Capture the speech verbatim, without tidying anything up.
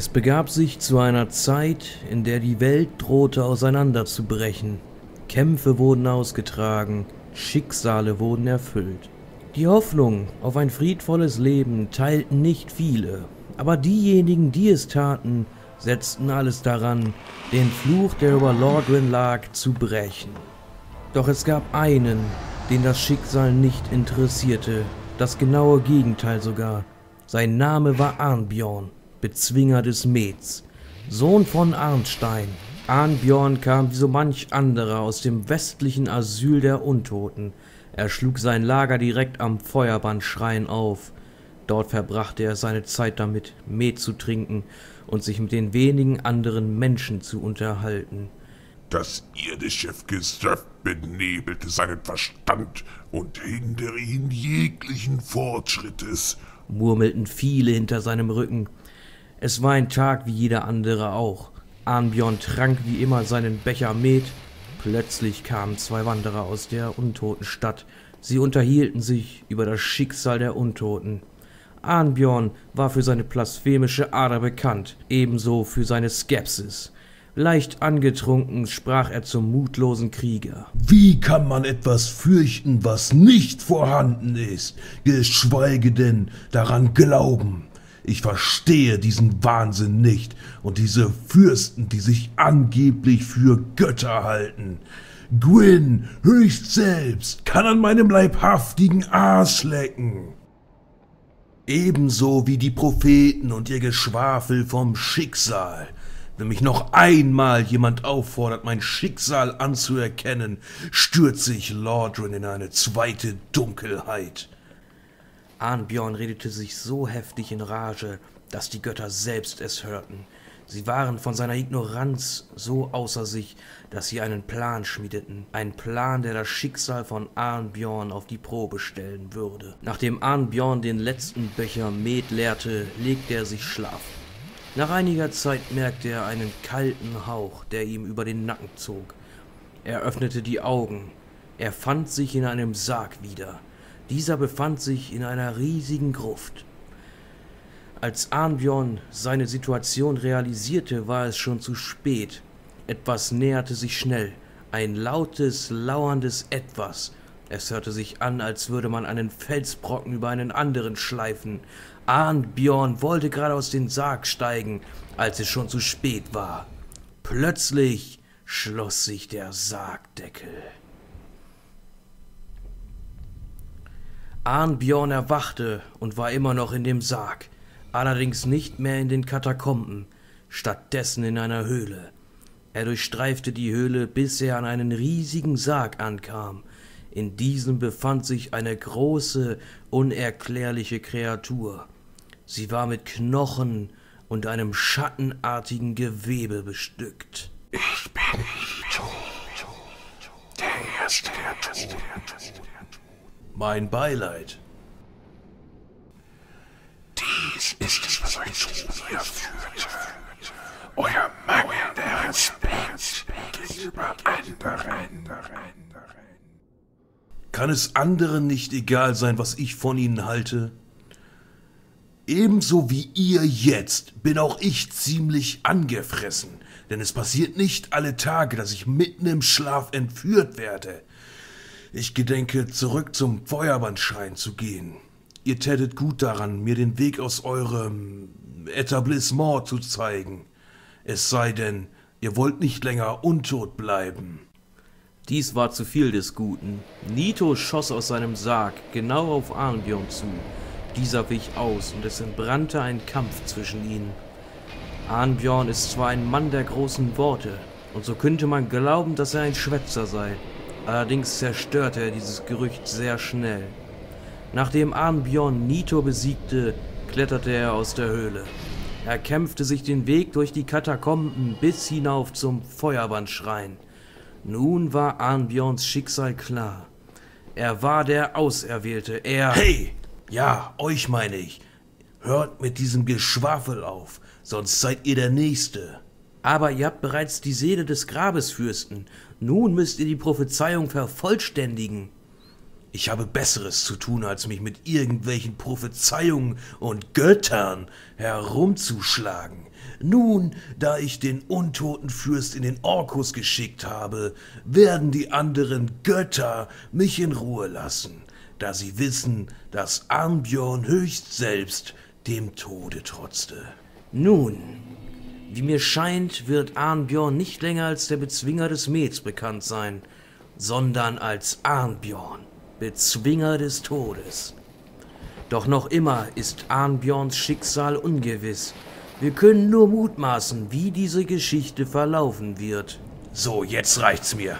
Es begab sich zu einer Zeit, in der die Welt drohte auseinanderzubrechen. Kämpfe wurden ausgetragen, Schicksale wurden erfüllt. Die Hoffnung auf ein friedvolles Leben teilten nicht viele, aber diejenigen, die es taten, setzten alles daran, den Fluch, der über Lorgrin lag, zu brechen. Doch es gab einen, den das Schicksal nicht interessierte, das genaue Gegenteil sogar. Sein Name war Arnbjörn, Bezwinger des Medes, Sohn von Arnstein. Arnbjörn kam wie so manch anderer aus dem westlichen Asyl der Untoten. Er schlug sein Lager direkt am Feuerbandschrein auf. Dort verbrachte er seine Zeit damit, Met zu trinken und sich mit den wenigen anderen Menschen zu unterhalten. Das irdische Gesöff benebelte seinen Verstand und hinderte ihn jeglichen Fortschrittes, murmelten viele hinter seinem Rücken. Es war ein Tag wie jeder andere auch. Arnbjörn trank wie immer seinen Becher Met. Plötzlich kamen zwei Wanderer aus der Untotenstadt. Sie unterhielten sich über das Schicksal der Untoten. Arnbjörn war für seine blasphemische Ader bekannt, ebenso für seine Skepsis. Leicht angetrunken sprach er zum mutlosen Krieger. Wie kann man etwas fürchten, was nicht vorhanden ist, geschweige denn daran glauben? Ich verstehe diesen Wahnsinn nicht und diese Fürsten, die sich angeblich für Götter halten. Gwyn, höchst selbst, kann an meinem leibhaftigen Arsch lecken. Ebenso wie die Propheten und ihr Geschwafel vom Schicksal. Wenn mich noch einmal jemand auffordert, mein Schicksal anzuerkennen, stürze ich Lordran in eine zweite Dunkelheit. Arnbjörn redete sich so heftig in Rage, dass die Götter selbst es hörten. Sie waren von seiner Ignoranz so außer sich, dass sie einen Plan schmiedeten. Ein Plan, der das Schicksal von Arnbjörn auf die Probe stellen würde. Nachdem Arnbjörn den letzten Becher Met leerte, legte er sich schlafen. Nach einiger Zeit merkte er einen kalten Hauch, der ihm über den Nacken zog. Er öffnete die Augen. Er fand sich in einem Sarg wieder. Dieser befand sich in einer riesigen Gruft. Als Arnbjörn seine Situation realisierte, war es schon zu spät. Etwas näherte sich schnell. Ein lautes, lauerndes Etwas. Es hörte sich an, als würde man einen Felsbrocken über einen anderen schleifen. Arnbjörn wollte gerade aus dem Sarg steigen, als es schon zu spät war. Plötzlich schloss sich der Sargdeckel. Arnbjörn erwachte und war immer noch in dem Sarg, allerdings nicht mehr in den Katakomben, stattdessen in einer Höhle. Er durchstreifte die Höhle, bis er an einen riesigen Sarg ankam. In diesem befand sich eine große, unerklärliche Kreatur. Sie war mit Knochen und einem schattenartigen Gewebe bestückt. Ich bin Nito, der Erste der Toten. Mein Beileid. Dies ist es, was euch zu mir führte. Euer mangelnder Respekt gegenüber anderen. Kann es anderen nicht egal sein, was ich von ihnen halte? Ebenso wie ihr jetzt bin auch ich ziemlich angefressen, denn es passiert nicht alle Tage, dass ich mitten im Schlaf entführt werde. Ich gedenke, zurück zum Feuerbandschrein zu gehen. Ihr tätet gut daran, mir den Weg aus eurem Etablissement zu zeigen. Es sei denn, ihr wollt nicht länger untot bleiben. Dies war zu viel des Guten. Nito schoss aus seinem Sarg genau auf Arnbjörn zu. Dieser wich aus und es entbrannte ein Kampf zwischen ihnen. Arnbjörn ist zwar ein Mann der großen Worte, und so könnte man glauben, dass er ein Schwätzer sei. Allerdings zerstörte er dieses Gerücht sehr schnell. Nachdem Arnbjörn Nito besiegte, kletterte er aus der Höhle. Er kämpfte sich den Weg durch die Katakomben bis hinauf zum Feuerbandschrein. Nun war Arnbjörns Schicksal klar. Er war der Auserwählte, er... Hey! Ja, euch meine ich. Hört mit diesem Geschwafel auf, sonst seid ihr der Nächste. Aber ihr habt bereits die Seele des Grabesfürsten. Nun müsst ihr die Prophezeiung vervollständigen. Ich habe Besseres zu tun, als mich mit irgendwelchen Prophezeiungen und Göttern herumzuschlagen. Nun, da ich den Untotenfürst in den Orkus geschickt habe, werden die anderen Götter mich in Ruhe lassen, da sie wissen, dass Arnbjörn höchst selbst dem Tode trotzte. Nun, wie mir scheint, wird Arnbjörn nicht länger als der Bezwinger des Meds bekannt sein, sondern als Arnbjörn, Bezwinger des Todes. Doch noch immer ist Arnbjörns Schicksal ungewiss. Wir können nur mutmaßen, wie diese Geschichte verlaufen wird. So, jetzt reicht's mir.